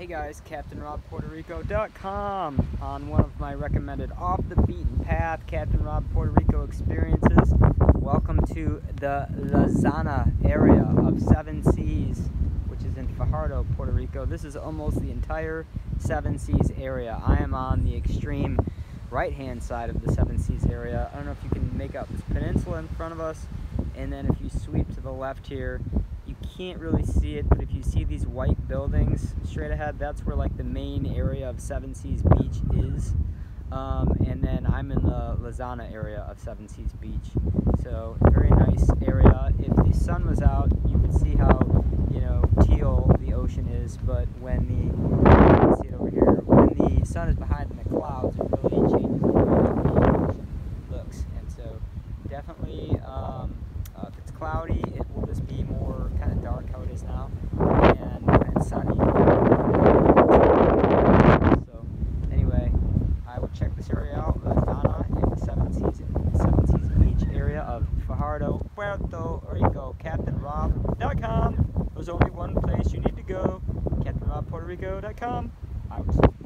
Hey guys, CaptainRobPuertoRico.com on one of my recommended off the beaten path Captain Rob Puerto Rico experiences. Welcome to the La Zanja area of Seven Seas, which is in Fajardo, Puerto Rico. This is almost the entire Seven Seas area. I am on the extreme right-hand side of the Seven Seas area. I don't know if you can make out this peninsula in front of us, and then if you sweep to the left here, you can't really see it, but if you see these white buildings straight ahead, that's where like the main area of Seven Seas Beach is. And then I'm in the La Zanja area of Seven Seas Beach. So very nice area. If the sun was out, you would see how, you know, teal the ocean is, but when the sun is behind in the clouds, it really changes the way the ocean looks. And so definitely if it's cloudy, it will just be more kind of dark how it is now, and when it's sunny. So anyway, I will check this area out, La Zanja in the Seven Seas Beach area of Fajardo, Puerto Rico. CaptainRob.com. There's only one place you need to go, CaptainRobPuertoRico.com. Out.